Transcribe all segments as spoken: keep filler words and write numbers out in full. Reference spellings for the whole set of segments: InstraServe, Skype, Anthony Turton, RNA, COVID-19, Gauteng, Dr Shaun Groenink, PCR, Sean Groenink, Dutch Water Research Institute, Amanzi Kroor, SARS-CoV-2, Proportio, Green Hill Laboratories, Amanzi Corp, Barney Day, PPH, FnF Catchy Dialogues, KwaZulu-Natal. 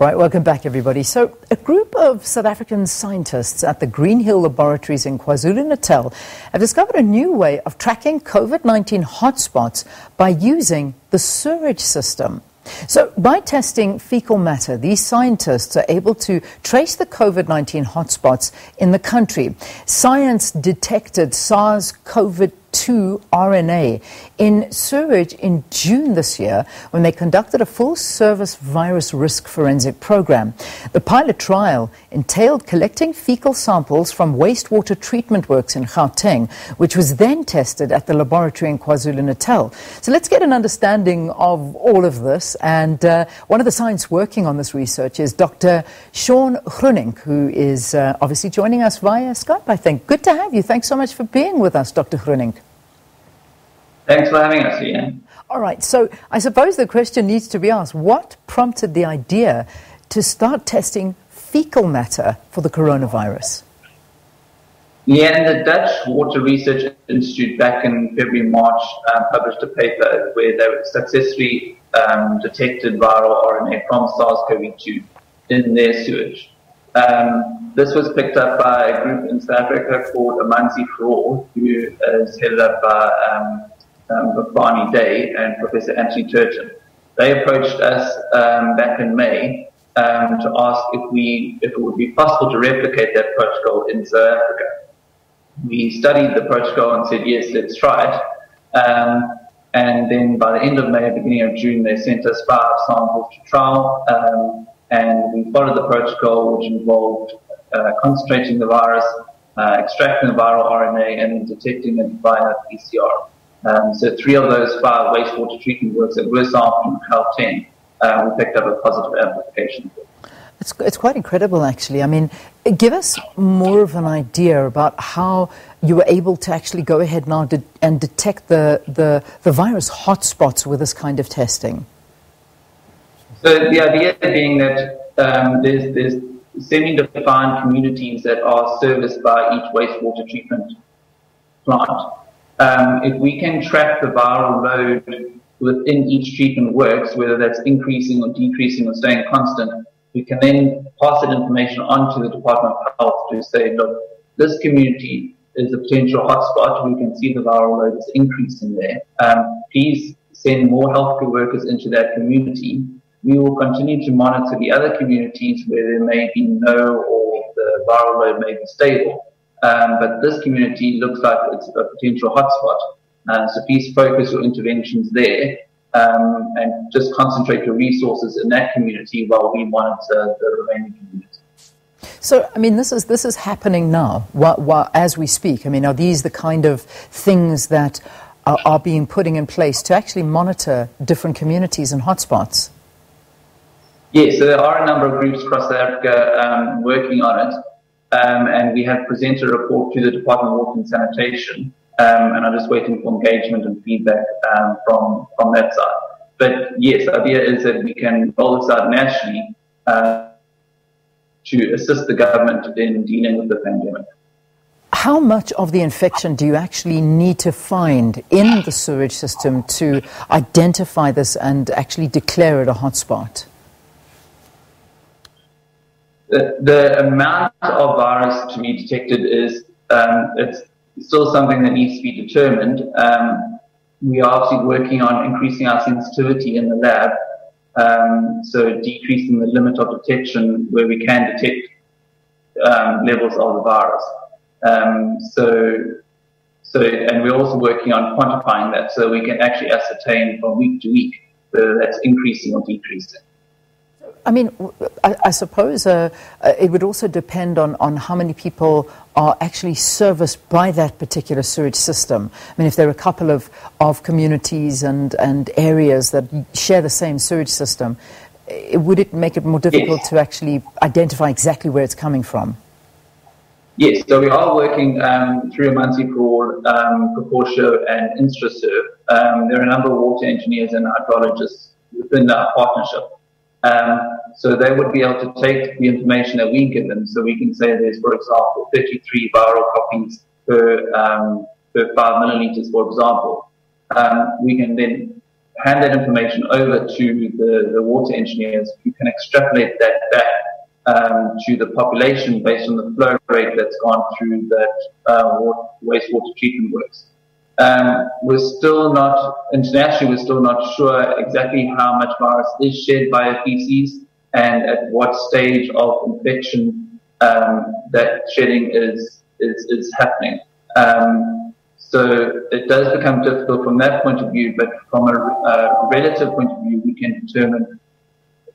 Right, welcome back, everybody. So a group of South African scientists at the Green Hill Laboratories in KwaZulu-Natal have discovered a new way of tracking COVID nineteen hotspots by using the sewage system. So by testing fecal matter, these scientists are able to trace the COVID nineteen hotspots in the country. Science detected SARS-CoV two R N A in sewage in June this year when they conducted a full-service virus risk forensic program. The pilot trial entailed collecting fecal samples from wastewater treatment works in Gauteng, which was then tested at the laboratory in KwaZulu-Natal. So let's get an understanding of all of this, and uh, one of the scientists working on this research is Doctor Sean Groenink, who is uh, obviously joining us via Skype, I think. Good to have you. Thanks so much for being with us, Doctor Groenink. Thanks for having us, Ian. All right, so I suppose the question needs to be asked, what prompted the idea to start testing fecal matter for the coronavirus? Yeah, and the Dutch Water Research Institute back in February, March, uh, published a paper where they successfully um, detected viral R N A from SARS-CoV two in their sewage. Um, this was picked up by a group in South Africa called Amanzi Kroor, who is headed up by um, um, Barney Day and Professor Anthony Turton. They approached us um, back in May um, to ask if we, if it would be possible to replicate that protocol in South Africa. We studied the protocol and said, yes, let's try it. Um, and then by the end of May, beginning of June, they sent us five samples to trial. Um, And we followed the protocol, which involved uh, concentrating the virus, uh, extracting the viral R N A, and detecting it via P C R. Um, so three of those five wastewater treatment works that were sampled in Gauteng, uh, we picked up a positive application. It's, it's quite incredible, actually. I mean, give us more of an idea about how you were able to actually go ahead now de and detect the, the, the virus hotspots with this kind of testing. So the idea being that um, there's, there's semi-defined communities that are serviced by each wastewater treatment plant. Um, if we can track the viral load within each treatment works, whether that's increasing or decreasing or staying constant, we can then pass that information on to the Department of Health to say, look, this community is a potential hotspot. We can see the viral load is increasing there. Um, please send more healthcare workers into that community. We will continue to monitor the other communities where there may be no, or the viral load may be stable. Um, but this community looks like it's a potential hotspot. Uh, so please focus your interventions there um, and just concentrate your resources in that community while we monitor the remaining communities. So, I mean, this is, this is happening now while, while, as we speak. I mean, are these the kind of things that are, are being put in place to actually monitor different communities and hotspots? Yes, yeah, so there are a number of groups across South Africa um, working on it, um, and we have presented a report to the Department of Health and Sanitation, um, and I'm just waiting for engagement and feedback um, from, from that side. But yes, the idea is that we can roll this out nationally uh, to assist the government in dealing with the pandemic. How much of the infection do you actually need to find in the sewage system to identify this and actually declare it a hotspot? The, the amount of virus to be detected is um, it's still something that needs to be determined. Um, we are obviously working on increasing our sensitivity in the lab, um, so decreasing the limit of detection where we can detect um, levels of the virus. Um, so, so, and we're also working on quantifying that so we can actually ascertain from week to week whether that's increasing or decreasing. I mean, I, I suppose uh, it would also depend on, on how many people are actually serviced by that particular sewage system. I mean, if there are a couple of, of communities and, and areas that share the same sewage system, it, would it make it more difficult yes. to actually identify exactly where it's coming from? Yes, so we are working um, through Amanzi Corp, um, Proportio and InstraServe. Um, there are a number of water engineers and hydrologists within that partnership. Um, so they would be able to take the information that we give them. So we can say there's, for example, thirty-three viral copies per, um, per five milliliters, for example. Um, we can then hand that information over to the, the water engineers, who can extrapolate that back um, to the population based on the flow rate that's gone through that uh, water, wastewater treatment works. Um, we're still not, internationally, we're still not sure exactly how much virus is shed by feces and at what stage of infection um, that shedding is, is, is happening. Um, so it does become difficult from that point of view, but from a uh, relative point of view, we can determine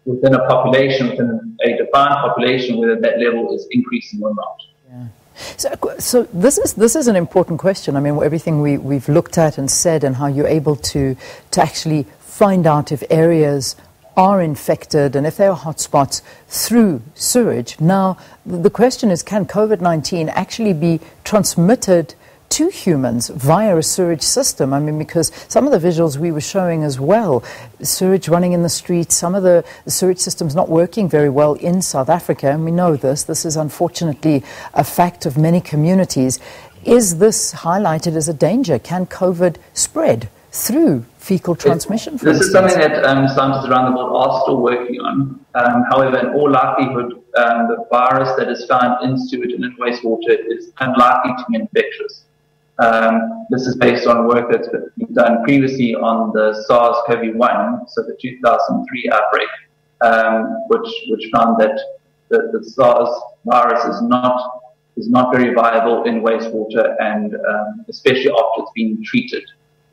within a population, within a defined population, whether that level is increasing or not. Yeah. So, so this is this is an important question. I mean, everything we we've looked at and said, and how you're able to to actually find out if areas are infected and if there are hotspots through sewage. Now, the question is, can COVID nineteen actually be transmitted to humans via a sewage system? I mean, because some of the visuals we were showing as well, sewage running in the streets, some of the sewage systems not working very well in South Africa, and we know this. This is unfortunately a fact of many communities. Is this highlighted as a danger? Can COVID spread through fecal transmission? This instance? is something that um, scientists around the world are still working on. Um, however, in all likelihood, um, the virus that is found in sewage and in wastewater is unlikely to be infectious. Um, this is based on work that's been done previously on the SARS CoV one, so the two thousand three outbreak, um, which which found that the, the SARS virus is not is not very viable in wastewater, and um, especially after it's been treated.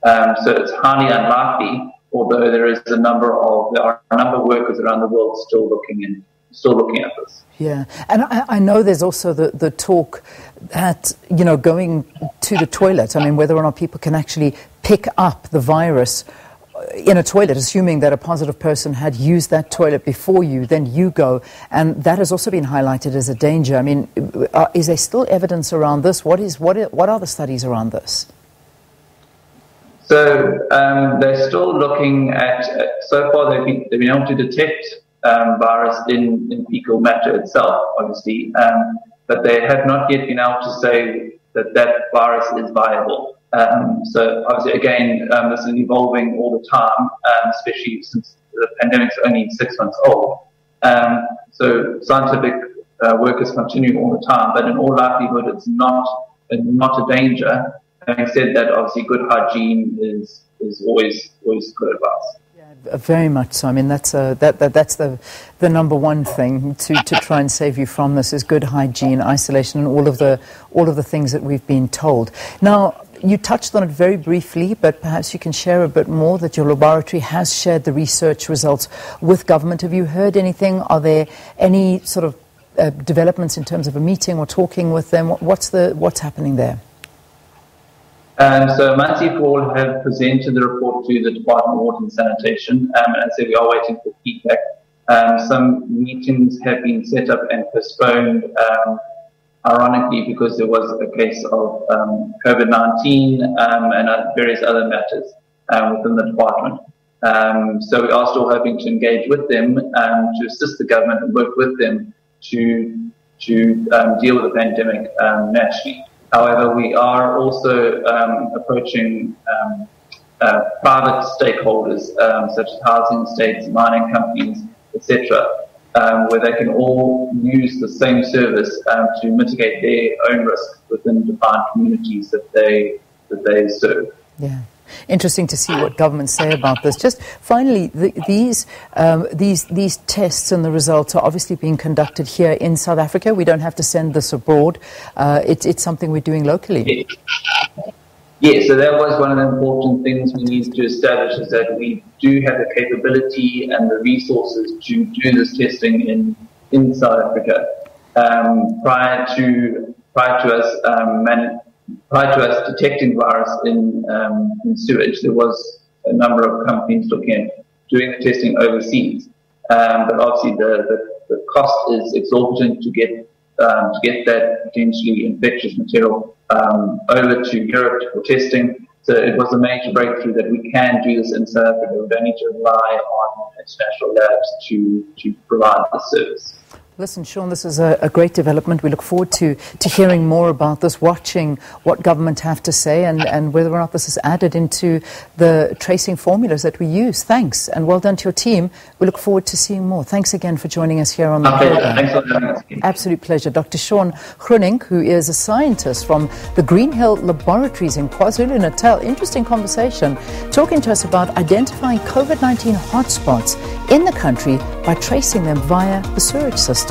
Um, so it's highly unlikely, although there is a number of there are a number of workers around the world still looking in. Still looking at this. Yeah, and I, I know there's also the, the talk that, you know, going to the toilet, I mean, whether or not people can actually pick up the virus in a toilet, assuming that a positive person had used that toilet before you, then you go, and that has also been highlighted as a danger. I mean, uh, is there still evidence around this? What is what is, what are the studies around this? So um, they're still looking at, at, so far they've been, they've been able to detect Um, virus in, in fecal matter itself, obviously, um, but they have not yet been able to say that that virus is viable. Um, so obviously, again, um, this is evolving all the time, um, especially since the pandemic's only six months old. Um, so scientific uh, work is continuing all the time, but in all likelihood, it's not it's not a danger. Having said that, obviously, good hygiene is is always always good advice. Very much so. I mean, that's a, that, that that's the the number one thing to to try and save you from this is good hygiene, isolation, and all of the all of the things that we've been told. Now, you touched on it very briefly, but perhaps you can share a bit more. That your laboratory has shared the research results with government. Have you heard anything? Are there any sort of uh, developments in terms of a meeting or talking with them? What's the what's happening there? Um, so Amanzi Corp have presented the report to the Department of Water and Sanitation, um, and so we are waiting for feedback. Um, some meetings have been set up and postponed, um, ironically, because there was a case of um, COVID nineteen um, and uh, various other matters um, within the department. Um, so we are still hoping to engage with them um, to assist the government and work with them to, to um, deal with the pandemic um, nationally. However, we are also um, approaching um, uh, private stakeholders, um, such as housing estates, mining companies, et cetera, um, where they can all use the same service um, to mitigate their own risk within defined communities that they that they serve. Yeah. Interesting to see what governments say about this. Just finally, the, these um, these these tests and the results are obviously being conducted here in South Africa. We don't have to send this abroad. Uh, it's it's something we're doing locally. Yeah. Yeah, so that was one of the important things we need to establish, is that we do have the capability and the resources to do this testing in in South Africa. Um, prior to prior to us um, managing. Prior to us detecting virus in, um, in sewage, there was a number of companies looking at doing the testing overseas. Um, but obviously, the, the, the cost is exorbitant to get um, to get that potentially infectious material um, over to Europe for testing. So it was a major breakthrough that we can do this in South Africa. We don't need to rely on international labs to to provide the service. Listen, Sean, this is a, a great development. We look forward to, to hearing more about this, watching what government have to say and, and whether or not this is added into the tracing formulas that we use. Thanks, and well done to your team. We look forward to seeing more. Thanks again for joining us here on the program. Thanks for having us. Absolute pleasure. Doctor Sean Groenink, who is a scientist from the Green Hill Laboratories in KwaZulu-Natal. Interesting conversation, talking to us about identifying COVID nineteen hotspots in the country by tracing them via the sewage system.